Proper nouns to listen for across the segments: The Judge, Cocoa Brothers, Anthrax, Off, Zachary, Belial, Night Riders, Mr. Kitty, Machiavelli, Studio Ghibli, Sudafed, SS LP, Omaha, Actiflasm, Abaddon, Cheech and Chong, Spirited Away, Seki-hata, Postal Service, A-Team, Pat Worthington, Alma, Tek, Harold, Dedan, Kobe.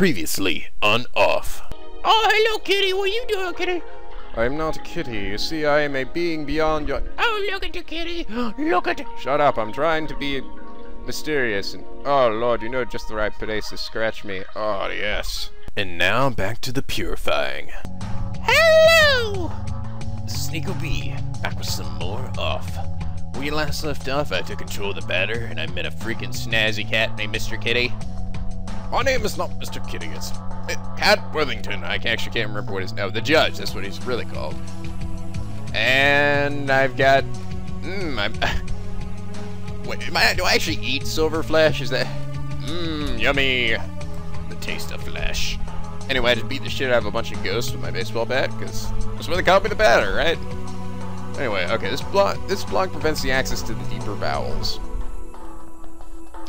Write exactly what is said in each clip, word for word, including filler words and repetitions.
Previously on Off. Oh, hello, Kitty. What are you doing, Kitty? I'm not a kitty. You see, I am a being beyond your... Oh, look at you, Kitty. Look at you. Shut up. I'm trying to be mysterious. And oh, Lord, you know just the right place to scratch me. Oh, yes. And now back to the purifying. Hello! Sneakle B, back with some more Off. When you last left off, I took control of the batter, and I met a freaking snazzy cat named Mister Kitty. My name is not Mister Kitty, it's Pat Worthington. I actually can't remember what his name is. No, The Judge, that's what he's really called. And I've got... Mmm, I'm... Wait, am I, do I actually eat silver flesh? Is that... Mmm, yummy. The taste of flesh. Anyway, I just beat the shit out of a bunch of ghosts with my baseball bat, because that's where they caught me the batter, right? Anyway, okay, this block, this block prevents the access to the deeper bowels.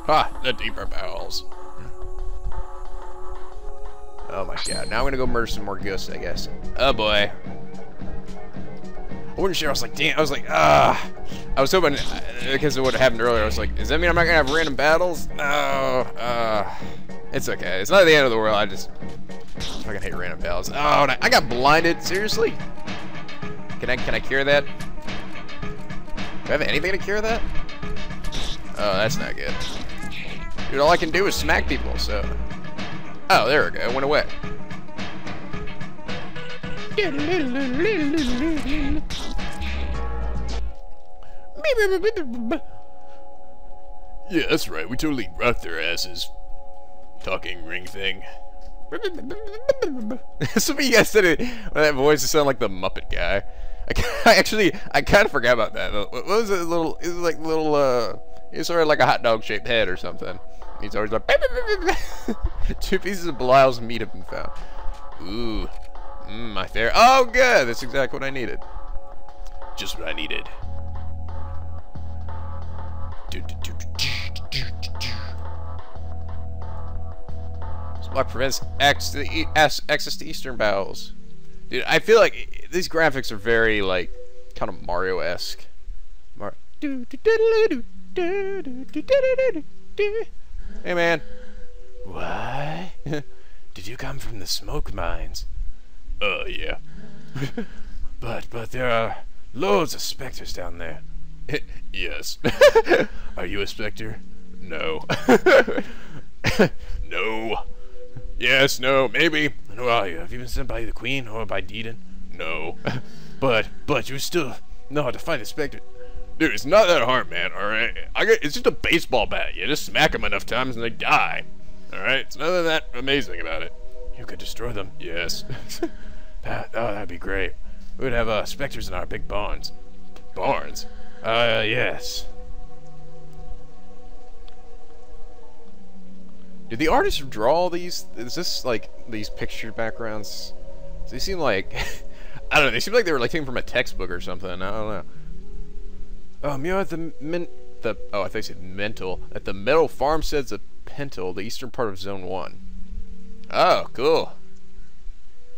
Ha, the deeper bowels. Oh my god, now I'm gonna go murder some more ghosts, I guess. Oh boy. I wasn't sure, I was like, damn, I was like, ah. I was hoping, because of what happened earlier, I was like, does that mean I'm not gonna have random battles? No, uh, it's okay, it's not the end of the world, I just fucking hate random battles. Oh, I, I got blinded, seriously? Can I, can I cure that? Do I have anything to cure that? Oh, that's not good. Dude, all I can do is smack people, so. Oh, there we go, it went away. Yeah, that's right, we totally rocked their asses. Talking ring thing. Some of you guys said it with that voice, it sounded like the Muppet guy. I actually, I kind of forgot about that. What was it? Little, it was like little, uh, it's sort of like a hot dog shaped head or something. He's always like, two pieces of Belial's meat have been found. Ooh, mm, my fair. Oh, good. That's exactly what I needed. Just what I needed. Block prevents access to, the, access to Eastern bowels. Dude, I feel like these graphics are very, like, kind of Mario-esque. Mar hey, man. Why? Did you come from the smoke mines? Uh, yeah. but, but there are loads of specters down there. Yes. Are you a specter? No. No. Yes, no, maybe. Who are you? Have you been sent by the Queen or by Dedan? No. but, but you still know how to fight a spectre. Dude, it's not that hard, man, alright? It's just a baseball bat. You just smack them enough times and they die. Alright? It's nothing that amazing about it. You could destroy them. Yes. that, oh, that'd be great. We would have uh, spectres in our big barns. Barns? Uh, yes. Did the artists draw all these? Is this like these picture backgrounds? They seem like I don't know. They seem like they were like taken from a textbook or something. I don't know. Oh, Mio at the men the oh I think it said mental at the metal farmsteads of Pentel, the eastern part of Zone One. Oh, cool.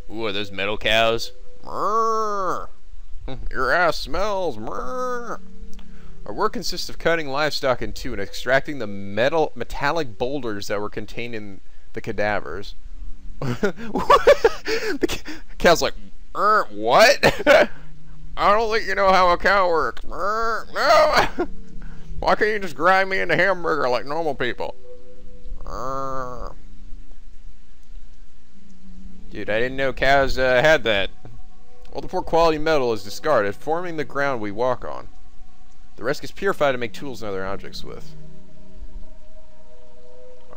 Ooh, are those metal cows? Murr. Your ass smells. Murr. Our work consists of cutting livestock in two and extracting the metal metallic boulders that were contained in the cadavers. The c cow's like, er, what? I don't think you know how a cow works. Er, no. Why can't you just grind me into hamburger like normal people? Er. Dude, I didn't know cows uh, had that. All the poor quality metal is discarded, forming the ground we walk on. The rest is purified to make tools and other objects with.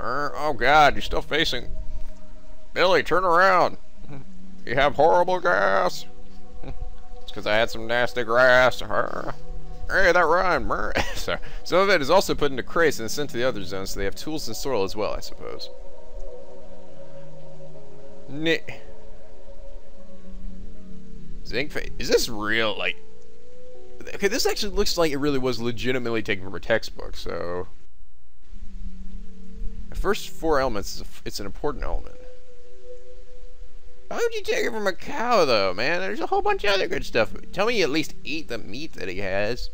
Er, oh god, you're still facing... Billy, turn around! You have horrible gas! It's because I had some nasty grass. Er, hey, that rhymed. Er. Sorry. Some of it is also put into crates and sent to the other zones, so they have tools and soil as well, I suppose. N Zinc face. Is this real? Like... Okay, this actually looks like it really was legitimately taken from a textbook, so... The first four elements, is a, it's an important element. Why would you take it from a cow, though, man? There's a whole bunch of other good stuff. Tell me you at least eat the meat that he has.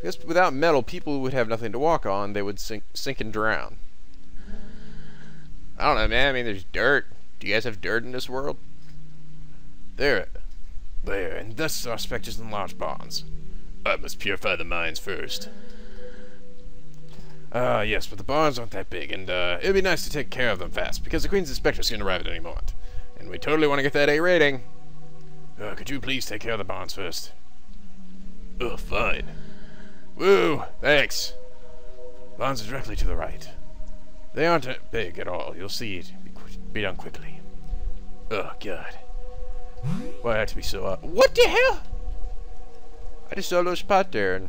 Because without metal, people would have nothing to walk on. They would sink, sink and drown. I don't know, man. I mean, there's dirt. Do you guys have dirt in this world? There. There. And thus suspect is in large bonds. I must purify the mines first. Uh, yes, but the barns aren't that big, and, uh, it'd be nice to take care of them fast, because the Queen's Inspector's gonna arrive at any moment. And we totally want to get that A rating. Uh, could you please take care of the barns first? Oh, fine. Woo! Thanks! Barns are directly to the right. They aren't big at all. You'll see it be, be done quickly. Oh, God. Why I have to be so up? What the hell? I just saw a little spot there, and...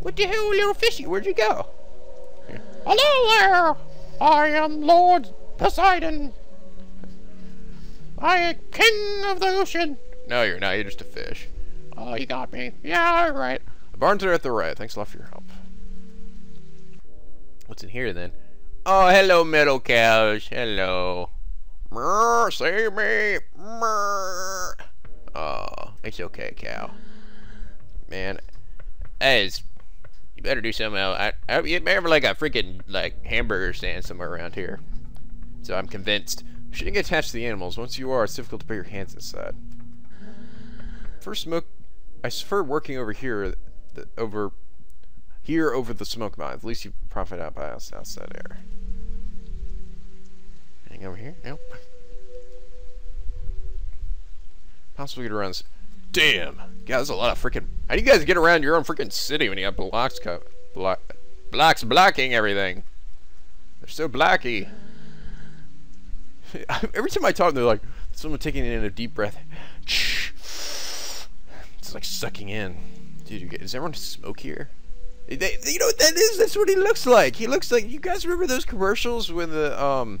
What the hell, little fishy? Where'd you go? Hello there! I am Lord Poseidon. I am king of the ocean. No, you're not. You're just a fish. Oh, you got me. Yeah, all right. The barns are at the right. Thanks a lot for your help. What's in here, then? Oh, hello, meadow cows. Hello. Murr, see me. Murr. Oh, it's okay, cow. Man, as... You better do something else. I, I remember like a freaking like hamburger stand somewhere around here. So I'm convinced. You shouldn't get attached to the animals. Once you are, it's difficult to put your hands inside. First smoke. I prefer working over here, the, over here over the smoke mine. At least you profit out by us outside air. Anything over here? Nope. Possibly get around. Damn! God, there's a lot of freaking... How do you guys get around your own freaking city when you have blocks co blo blocks blocking everything? They're so blocky. Every time I talk, they're like, someone taking in a deep breath. It's like sucking in. Dude, you get, does everyone smoke here? They, they, you know what that is? That's what he looks like. He looks like... You guys remember those commercials when the, um...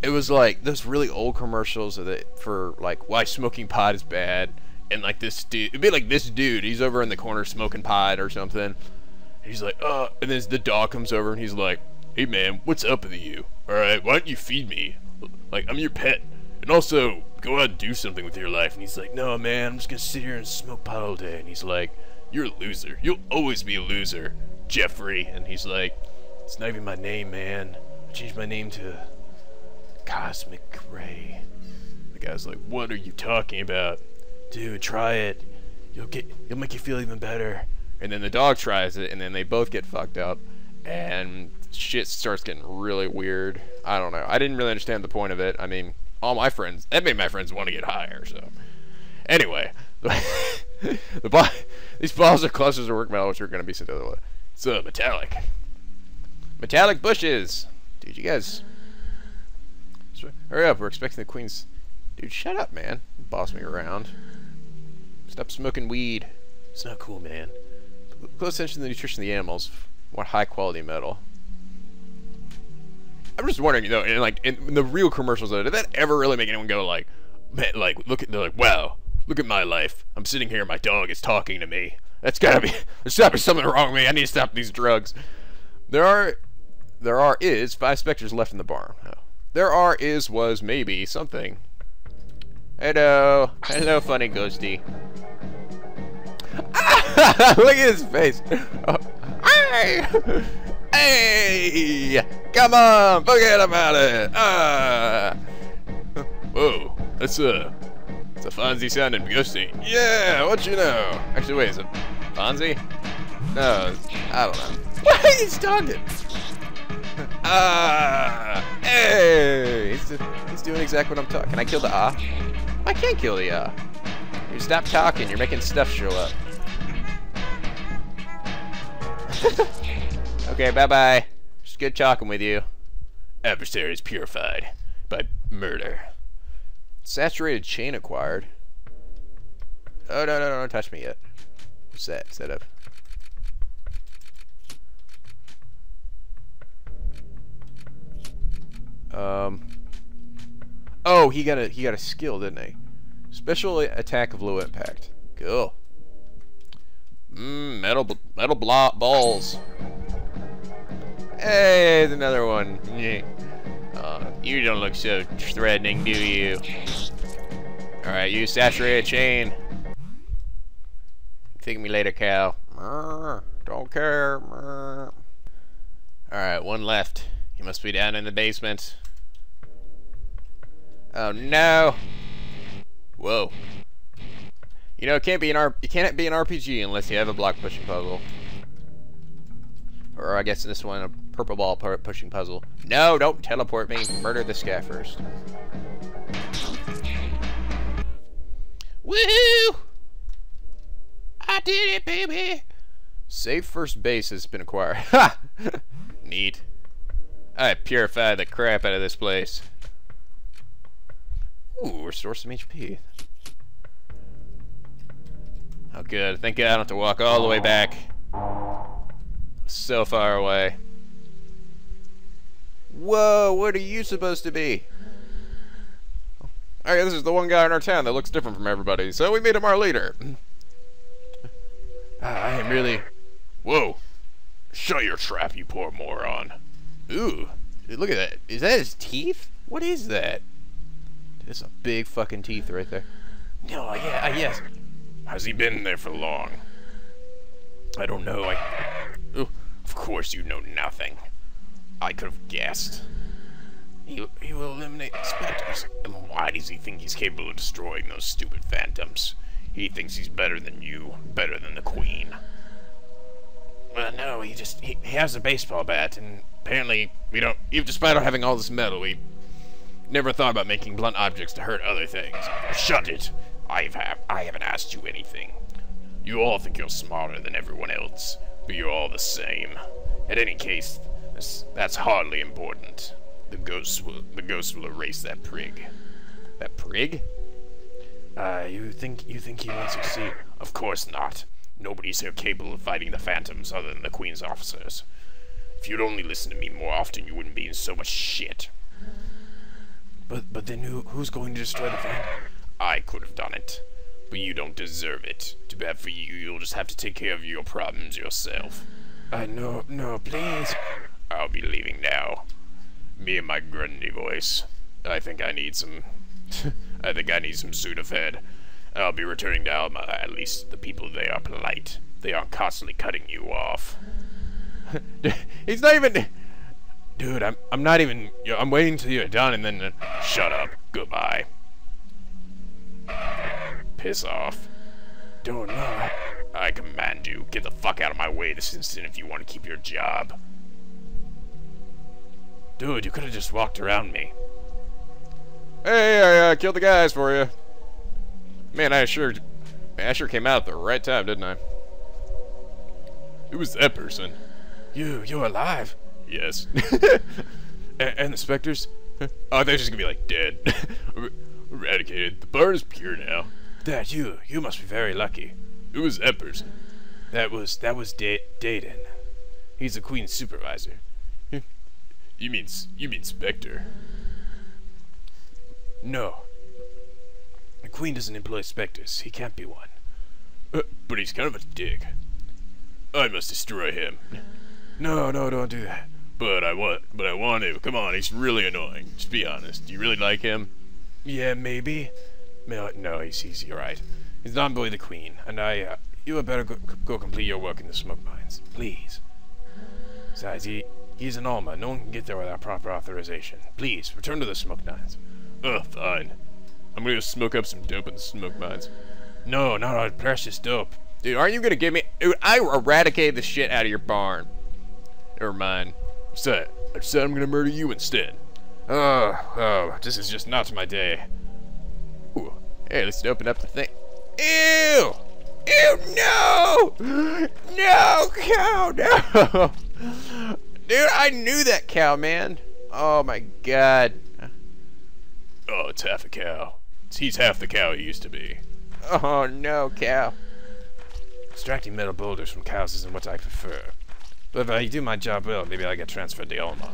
It was like those really old commercials that for, like, why smoking pot is bad. And like this dude, it'd be like this dude, he's over in the corner smoking pot or something. He's like, uh, and then the dog comes over and he's like, hey man, what's up with you? Alright, why don't you feed me? Like, I'm your pet. And also, go out and do something with your life. And he's like, no man, I'm just gonna sit here and smoke pot all day. And he's like, you're a loser. You'll always be a loser, Jeffrey. And he's like, it's not even my name, man. I changed my name to Cosmic Ray. The guy's like, what are you talking about? Dude, try it. You'll get. It'll make you feel even better. And then the dog tries it, and then they both get fucked up, and shit starts getting really weird. I don't know. I didn't really understand the point of it. I mean, all my friends. That made my friends want to get higher. So, anyway, the ball, these balls are clusters of work metal, which are going to be so so metallic. Metallic bushes, dude. You guys, hurry up. We're expecting the Queen's. Dude, shut up, man. Boss me around. Stop smoking weed. It's not cool, man. Close attention to the nutrition of the animals. Want high-quality metal. I'm just wondering, you know, in like in the real commercials, though, did that ever really make anyone go like, man, like look at, they're like, wow, look at my life. I'm sitting here, my dog is talking to me. That's gotta be, there's gotta be something wrong with me. I need to stop these drugs. There are, there are is five specters left in the barn. Oh. There are is was maybe something. Hello, hello, funny ghosty. Ah, look at his face. Oh. Hey, hey, come on, forget about it. Ah. Whoa, that's a, it's a Fonzie sounding ghosty. Yeah, what you know? Actually, wait, is it Fonzie? No, I don't know. Why are you talking? Ah, hey, he's, he's doing exactly what I'm talking. Can I kill the ah? I can't kill the, uh... You stop talking, you're making stuff show up. Okay, bye-bye. It's good talking with you. Adversary is purified by murder. Saturated chain acquired. Oh, no, no, no, don't touch me yet. What's that? Set up. Um... Oh, he got a he got a skill, didn't he? Special attack of low impact. Cool. Mmm, metal metal blo balls. Hey, there's another one. Uh, you don't look so threatening, do you? All right, you saturated chain. Think of me later, cow. Don't care. All right, one left. You must be down in the basement. Oh no! Whoa. You know, it can't be an R. It can't be an R P G unless you have a block pushing puzzle. Or I guess in this one, a purple ball pushing puzzle. No, don't teleport me. Murder this guy first. Woohoo! I did it, baby! Safe first base has been acquired. Ha! Neat. I purified the crap out of this place. Ooh, restore some H P. Oh, good. Thank God I don't have to walk all the way back. So far away. Whoa, what are you supposed to be? Alright, this is the one guy in our town that looks different from everybody, so we made him our leader. Ah, I am really... Whoa. Shut your trap, you poor moron. Ooh. Look at that. Is that his teeth? What is that? That's a big fucking teeth right there. No, yeah, uh, yes. Has he been there for long? I don't know, I... Ooh, of course you know nothing. I could have guessed. He, he will eliminate specters. And why does he think he's capable of destroying those stupid phantoms? He thinks he's better than you, better than the queen. Well, no, he just... He, he has a baseball bat, and apparently, we don't... Even despite our having all this metal, we never thought about making blunt objects to hurt other things. Shut it! I've ha I haven't asked you anything. You all think you're smarter than everyone else, but you're all the same. In any case, this, that's hardly important. The ghosts will the ghosts will erase that prig. That prig? Uh, you think you think he will succeed? Of course not. Nobody's so capable of fighting the phantoms other than the Queen's officers. If you'd only listen to me more often, you wouldn't be in so much shit. But but then who who's going to destroy the phantom? I could have done it. But you don't deserve it. Too bad for you, you'll just have to take care of your problems yourself. Uh, no, no, please. I'll be leaving now. Me and my grundy voice. I think I need some... I think I need some Sudafed. I'll be returning to Alma. At least the people, they are polite. They aren't constantly cutting you off. He's not even... Dude, I'm, I'm not even... I'm waiting till you're done and then... Uh, shut up. Goodbye. Piss off. Don't know. I command you. Get the fuck out of my way this instant if you want to keep your job. Dude, you could have just walked around me. Hey, I uh, killed the guys for you. Man, I sure, man, I sure came out at the right time, didn't I? It was that person. You, you're alive. Yes. and, and the specters? Oh, they're just gonna be like dead. Eradicated. The bird is pure now. That you, you must be very lucky. It was that person. That was, that was da Dayden. He's the Queen's supervisor. You mean, you mean Spectre? No. The Queen doesn't employ Spectres. He can't be one. Uh, but he's kind of a dick. I must destroy him. No, no, don't do that. But I want, but I want to. Come on, he's really annoying. Just be honest. Do you really like him? Yeah, maybe. No, no, he's, he's you're right. He's not boy the Queen, and I, uh, you had better go, go complete your work in the smoke mines, please. Besides, he, he's an Alma. No one can get there without proper authorization. Please, return to the smoke mines. Ugh, fine. I'm gonna go smoke up some dope in the smoke mines. No, not our precious dope. Dude, aren't you gonna give me... Dude, I eradicated the shit out of your barn. Never mind. I said, I said I'm gonna murder you instead. Oh, oh, this is just not my day. Ooh, hey, let's open up the thing. Ew! Ew, no! No, cow, no! Dude, I knew that cow, man. Oh my God. Oh, it's half a cow. He's half the cow he used to be. Oh no, cow. Extracting metal boulders from cows isn't what I prefer. But if I do my job well, maybe I get transferred to Alma.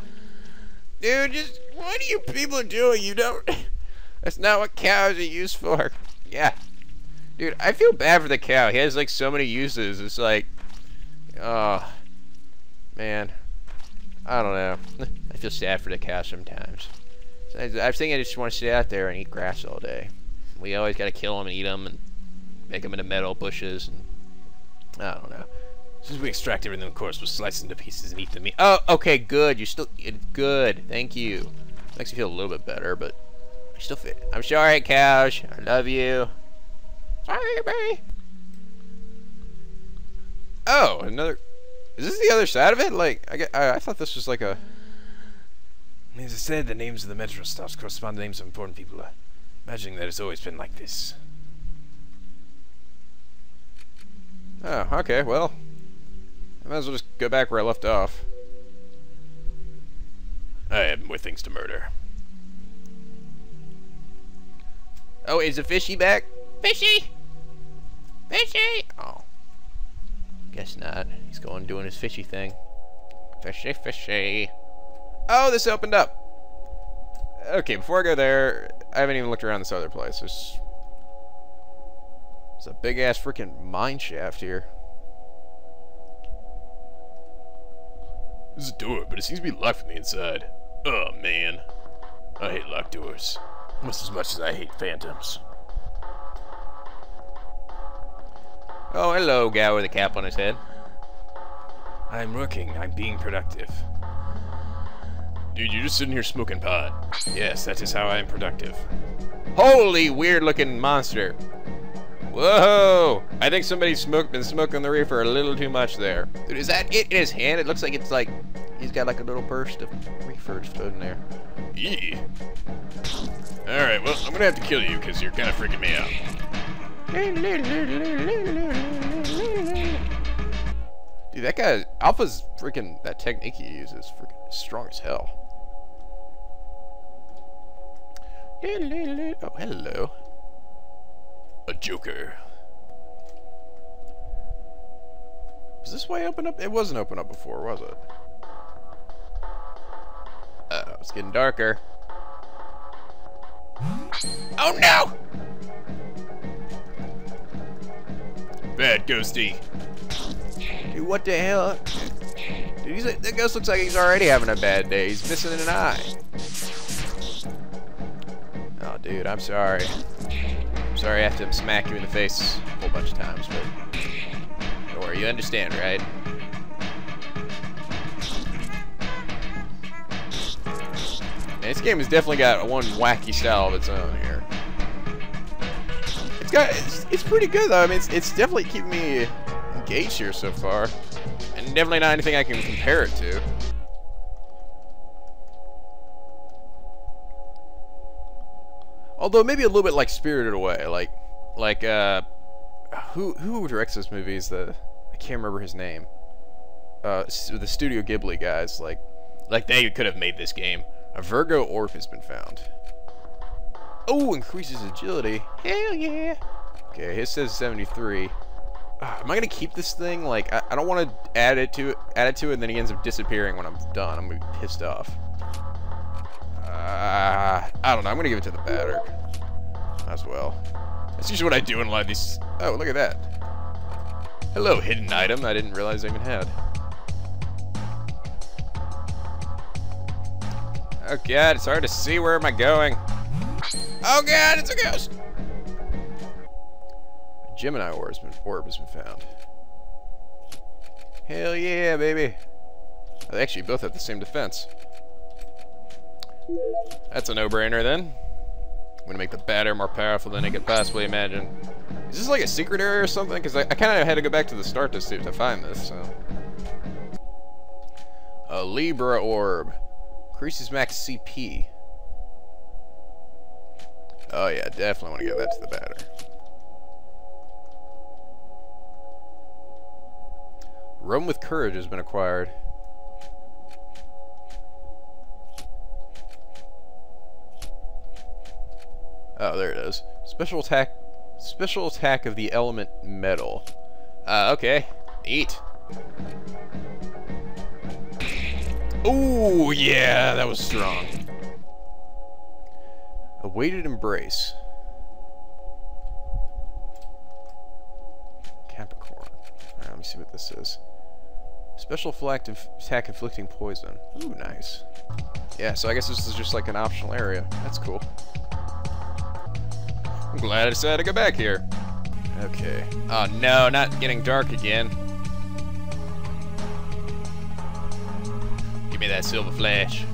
Dude, just what are you people doing? You don't. That's not what cows are used for. Yeah. Dude, I feel bad for the cow. He has like so many uses. It's like, oh, man. I don't know. I feel sad for the cow sometimes. I think I just want to sit out there and eat grass all day. We always got to kill them and eat them and make them into metal bushes. And I don't know. Since we extract everything, of course, we'll slice them to pieces and eat the meat. Oh, okay, good. You're still good. Thank you. Makes me feel a little bit better, but I still fit. I'm sorry, Couch. I love you. Sorry, baby. Oh, another. Is this the other side of it? Like, I, get, I, I thought this was like a. As I said, the names of the metro stops correspond to names of important people. Uh, imagining that it's always been like this. Oh, okay, well. I might as well just go back where I left off. I have more things to murder. Oh, is the fishy back? Fishy! Fishy! Oh. Guess not. He's going doing his fishy thing. Fishy, fishy. Oh, this opened up. Okay, before I go there, I haven't even looked around this other place. There's, there's a big-ass freaking mine shaft here. There's a door, but it seems to be locked from the inside. Oh, man. I hate locked doors. Almost as much as I hate phantoms. Oh, hello, guy with a cap on his head. I'm working. I'm being productive. Dude, you're just sitting here smoking pot. Yes, that is how I am productive. Holy weird-looking monster. Whoa! I think somebody's smoked, been smoking the reefer a little too much there. Dude, is that it in his hand? It looks like it's like... He's got like a little burst of reefer floating there. Eee. Alright, well, I'm gonna have to kill you because you're kind of freaking me out. Dude, that guy, Alpha's freaking, that technique he uses is freaking strong as hell. Oh, hello. A joker. Is this way open up? It wasn't open up before, was it? Uh-oh, it's getting darker. Oh no! Bad ghosty. Dude, what the hell? Dude, he's like, that ghost looks like he's already having a bad day. He's missing an eye. Oh, dude, I'm sorry. I'm sorry I have to smack you in the face a whole bunch of times, but don't worry, you understand, right? Man, this game has definitely got one wacky style of its own here. It's got, it's, it's pretty good though. I mean, it's, it's definitely keeping me engaged here so far, and definitely not anything I can compare it to. Although maybe a little bit like Spirited Away, like, like uh, who who directs this movie? Is the I can't remember his name. Uh, the Studio Ghibli guys, like, like they could have made this game. A Virgo Orph has been found. Oh, increases agility. Hell yeah. Okay, his says seventy-three. Uh, am I gonna keep this thing? Like, I, I don't want to add it to it, add it to it, and then he ends up disappearing when I'm done. I'm gonna be pissed off. Uh, I don't know. I'm gonna give it to the batter as well. That's usually what I do in a lot of these. Oh, look at that! Hello, hidden item. I didn't realize I even had. Oh god, it's hard to see. Where am I going? Oh god, it's a ghost. A Gemini orb has been, orb has been found. Hell yeah, baby. They actually both have the same defense. That's a no-brainer then. I'm gonna make the batter more powerful than I could possibly imagine. Is this like a secret area or something? Because I, I kind of had to go back to the start to see to find this. So, a Libra orb increases max C P. Oh yeah, definitely want to give that to the batter. Rome with courage has been acquired. Oh, there it is. Special attack, special attack of the element metal. Uh, okay. Neat. Oh yeah, that was strong. A weighted embrace. Capricorn. Alright, let me see what this is. Special attack inflicting poison. Ooh, nice. Yeah, so I guess this is just like an optional area. That's cool. I'm glad I decided to go back here. Okay. Oh no, not getting dark again. Give me that silver flash.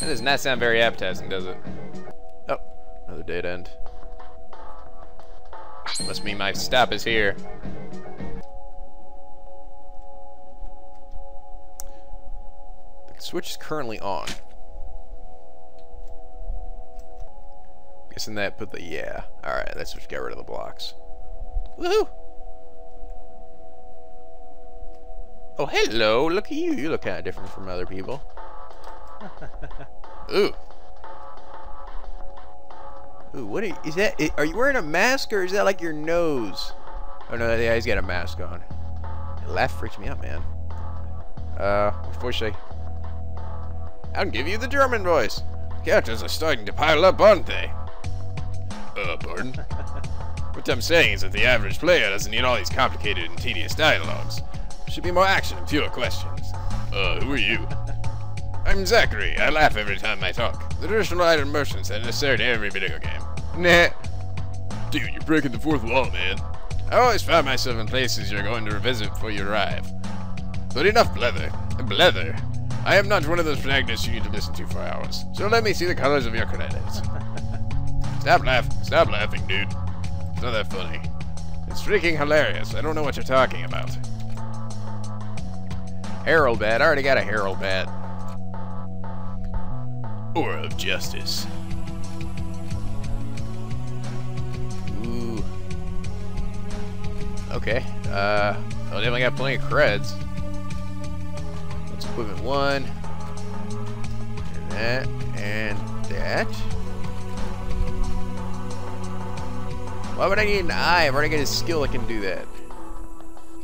That does not sound very appetizing, does it? Another dead end. Must mean my stop is here. The switch is currently on. Guessing that put the yeah. Alright, that switch got rid of the blocks. Woohoo! Oh, hello! Look at you! You look kind of different from other people. Ooh. Ooh, what are, is that? Are you wearing a mask or is that like your nose? Oh no, yeah, he's got a mask on. That laugh freaks me out, man. Uh, unfortunately, I'll give you the German voice. Characters are starting to pile up, aren't they? Uh, pardon? What I'm saying is that the average player doesn't need all these complicated and tedious dialogues. There should be more action and fewer questions. Uh, who are you? I'm Zachary. I laugh every time I talk. The traditional item merchants are necessary to every video game. Nah. Dude, you're breaking the fourth wall, man. I always find myself in places you're going to revisit before you arrive. But enough blether. Blether. I am not one of those protagonists you need to listen to for hours. So let me see the colors of your credits. Stop laughing. Stop laughing, dude. It's not that funny. It's freaking hilarious. I don't know what you're talking about. Harold bat. I already got a Harold bat. Or of justice. Ooh. Okay. Uh, I definitely got plenty of creds. Let's equipment one. And that. And that. Why would I need an eye? I've already got a skill that can do that.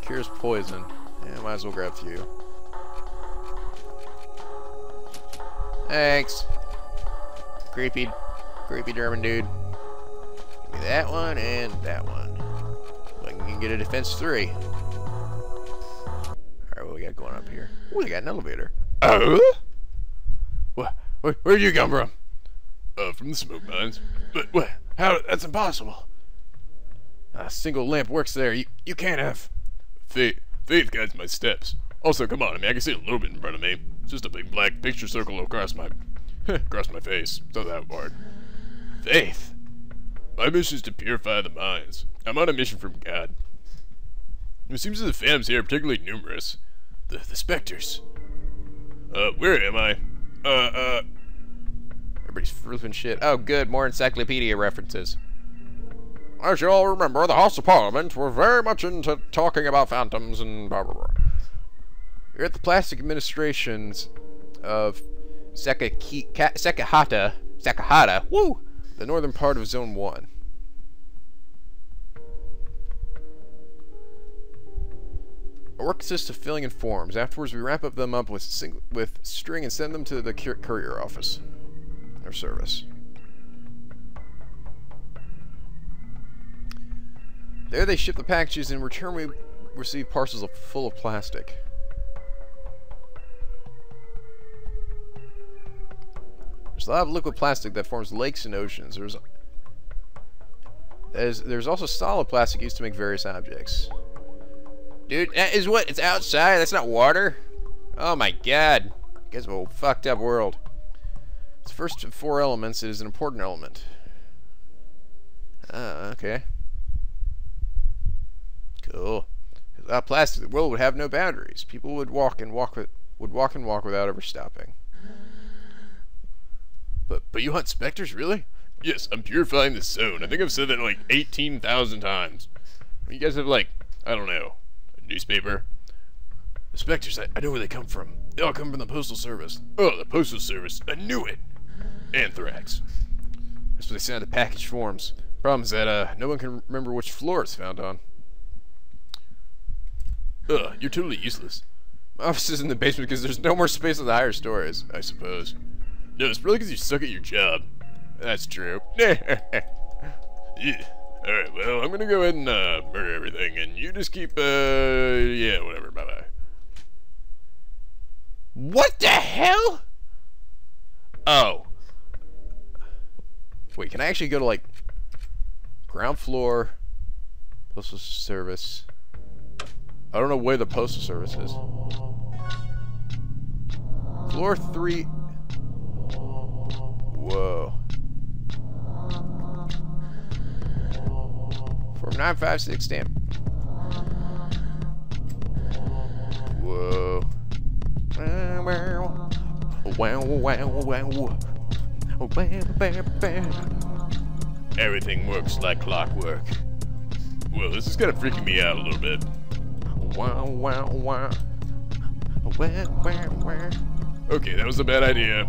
Cures poison. Yeah, might as well grab a few. Thanks. Creepy, creepy German dude. Give me that one and that one. So I can get a defense three. Alright, what we got going up here? Ooh, we got an elevator. Uh, what? Where, where'd you come from? Uh, from the smoke mines. But what? How? That's impossible. Not a single lamp works there. You, you can't have. Faith, faith guides my steps. Also, come on, I mean, I can see a little bit in front of me. It's just a big black picture circle across my... across my face. It's not that hard. Faith. My mission is to purify the minds. I'm on a mission from God. It seems that the fams here are particularly numerous. The, the specters. Uh, where am I? Uh, uh... Everybody's flipping shit. Oh, good, more encyclopedia references. As you all remember, the House of Parliament were very much into talking about phantoms and blah, blah, blah. You're at the plastic administrations of Seki-hata, Seki-hata, woo, the northern part of Zone one. Our work consists of filling in forms. Afterwards, we wrap up them up with sing with string and send them to the cur courier office or service. There, they ship the packages. In return, we receive parcels full of plastic. There's a lot of liquid plastic that forms lakes and oceans. There's, there's, there's also solid plastic used to make various objects. Dude, that is what? It's outside? That's not water? Oh my god. You guys have a fucked up world. It's the first of four elements. It is an important element. Ah, okay. Cool. Without plastic, the world would have no boundaries. People would walk and walk, with, would walk and walk without ever stopping. But, but you hunt specters, really? Yes, I'm purifying the zone. I think I've said that like eighteen thousand times. You guys have like, I don't know, a newspaper. The specters, I, I know where they come from. They all come from the Postal Service. Oh, the Postal Service. I knew it. Anthrax. That's what they send out the package forms. Problem is that uh, no one can remember which floor it's found on. Ugh, you're totally useless. My office is in the basement because there's no more space on the higher stories, I suppose. No, it's probably because you suck at your job. That's true. Yeah. Alright, well, I'm gonna go ahead and uh, murder everything, and you just keep, uh, yeah, whatever, bye-bye. What the hell? Oh. Wait, can I actually go to, like, ground floor, postal service? I don't know where the postal service is. Floor three... Whoa. nine five six stamp. Whoa. Wow, wow, wow, wow. Everything works like clockwork. Well, this is kind of freaking me out a little bit. Wow, wow, wow. Okay, that was a bad idea.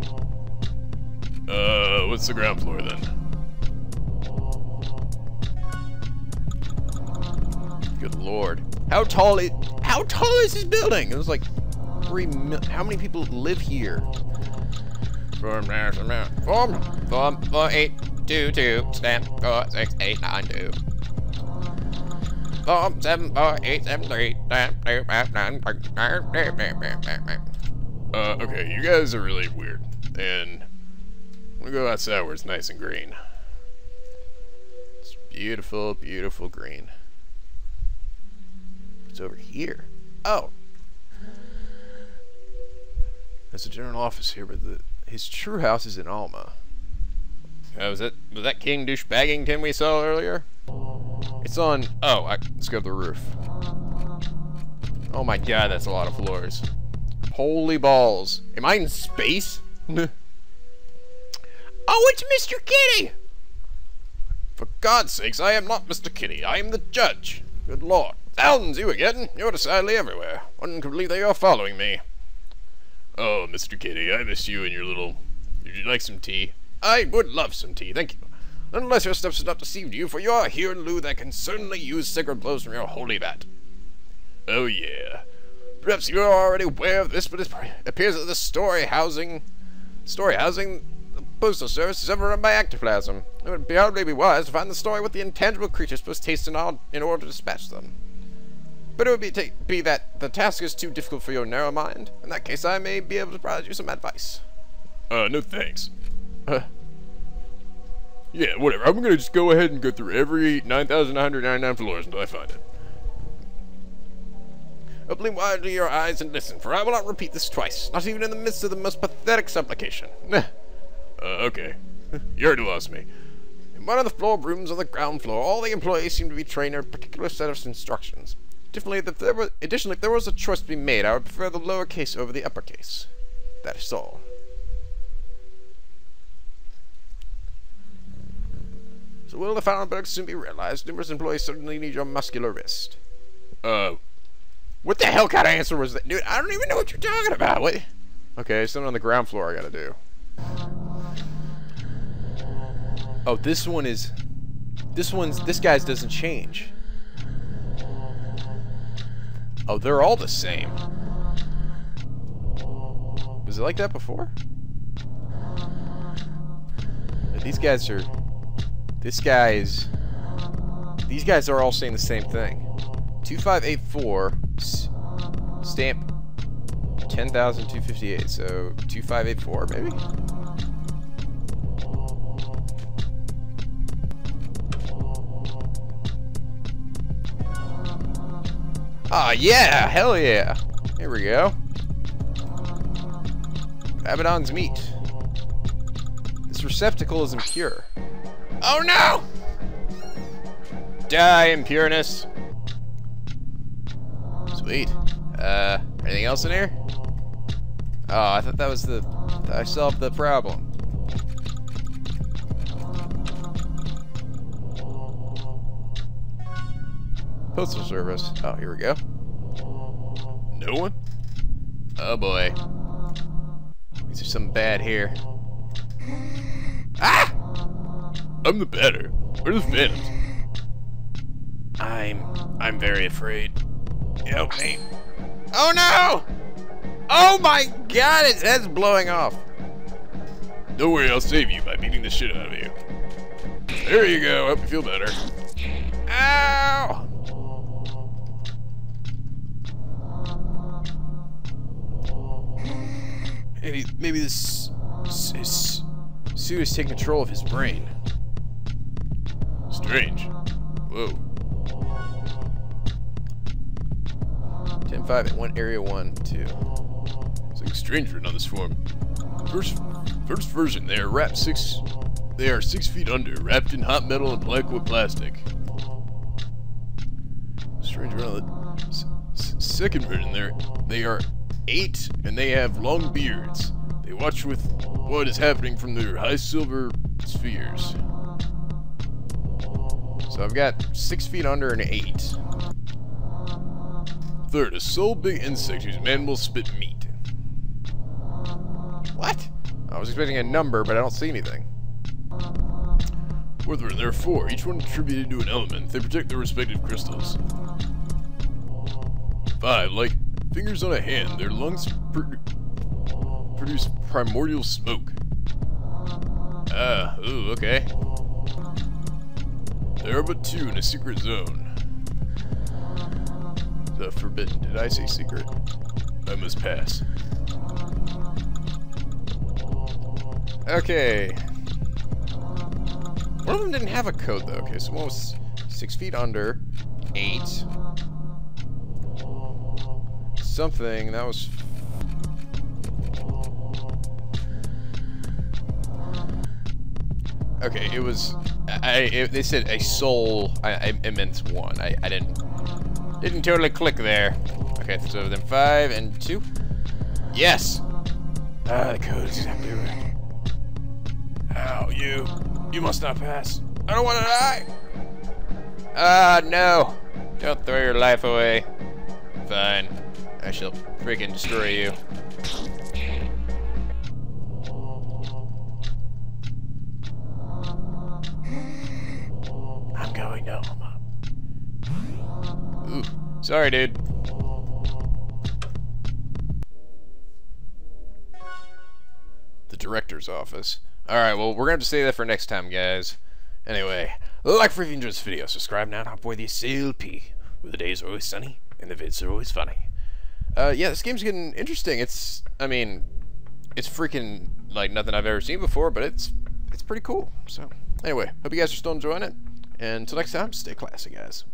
Uh, what's the ground floor then? Good lord. How tall is, how tall is this building? It was like three mil, how many people live here? From there, from there. Form, form, four, eight, two, two, stamp, four, six, eight, nine, two. Form, seven, four, eight, seven, three, stamp, two, five, nine, Uh, okay, you guys are really weird. And I'm gonna go outside where it's nice and green. It's beautiful, beautiful green. It's over here. Oh! There's a general office here, but the his true house is in Alma. Uh, was that was that King Douche Baggington we saw earlier? It's on. Oh, I, let's go up the roof. Oh my god, that's a lot of floors. Holy balls! Am I in space? Oh, it's Mister Kitty! For God's sakes, I am not Mister Kitty. I am the Judge. Good lord, Alden's you again? You're decidedly everywhere. One could believe they are following me. Oh, Mister Kitty, I miss you and your little... Would you like some tea? I would love some tea, thank you. Unless your steps have not deceived you, for you are here in lieu that can certainly use sacred blows from your holy vat. Oh, yeah. Perhaps you are already aware of this, but it appears that the story housing... Story housing the Postal Service is overrun by Actiflasm. It would probably be wise to find the story with the intangible creatures supposed to taste in order to dispatch them. But it would be, ta be that the task is too difficult for your narrow mind. In that case, I may be able to provide you some advice. Uh, no thanks. Uh, yeah, whatever. I'm gonna just go ahead and go through every nine thousand nine hundred ninety-nine floors until I find it. Open widely your eyes and listen, for I will not repeat this twice, not even in the midst of the most pathetic supplication. uh, okay. You already lost me. In one of the floor rooms on the ground floor, all the employees seem to be trained in a particular set of instructions. Additionally, if there was, additionally, if there was a choice to be made, I would prefer the lowercase over the uppercase. That is all. So will the final verdict soon be realized? Numerous employees certainly need your muscular wrist. Uh, what the hell kind of answer was that? Dude, I don't even know what you're talking about. What? Okay, something on the ground floor I gotta do. Oh, this one is... This one's... This guy's doesn't change. Oh, they're all the same. Was it like that before? These guys are... This guy's... These guys are all saying the same thing. two five eight four... Stamp... ten thousand two hundred fifty-eight, so... two five eight four, maybe? Ah, yeah! Hell yeah! Here we go. Abaddon's meat. This receptacle is impure. Oh no! Die, impureness! Sweet. Uh, anything else in here? Oh, I thought that was the... I solved the problem. Postal Service. Oh, here we go. No one? Oh boy. These are some bad here. Ah! I'm the batter. Where are the phantoms? I'm... I'm very afraid. Help me. Oh no! Oh my god, his head's blowing off. Don't worry, I'll save you by beating the shit out of you. There you go, I hope you feel better. Ow! Maybe, maybe this his suit is taking control of his brain. Strange. Whoa. ten five at one area one two. It's like strange written on this form. First, first version. They are wrapped six. They are six feet under, wrapped in hot metal and black wood plastic. strange relic. Second version there. They are eight and they have long beards. They watch with what is happening from their high silver spheres. So I've got six feet under and eight. Third, a soul big insect whose mandibles spit meat. What? I was expecting a number, but I don't see anything. Fourth, there are four, each one attributed to an element. They protect their respective crystals. Five, like fingers on a hand, their lungs pr produce primordial smoke. Ah, uh, ooh, okay. There are but two in a secret zone. The forbidden. Did I say secret? I must pass. Okay. One of them didn't have a code though. Okay, so one was six feet under, eight. Something that was. Okay, it was. I. It, they said a soul. I. I meant one. I. I didn't. Didn't totally click there. Okay, so then five and two. Yes! Ah, the code's gonna do it. Ow, you. You must not pass. I don't want to die! Ah, uh, no. Don't throw your life away. Fine. I shall freaking destroy you. I'm going to Omaha. Ooh, sorry, dude. The director's office. Alright, well, we're gonna have to save that for next time, guys. Anyway, like for if you enjoyed this video, subscribe now to our boy the S L P, where the days are always sunny and the vids are always funny. Uh, yeah, this game's getting interesting. It's, I mean, it's freaking like nothing I've ever seen before, but it's, it's pretty cool. So, anyway, hope you guys are still enjoying it. And until next time, stay classy, guys.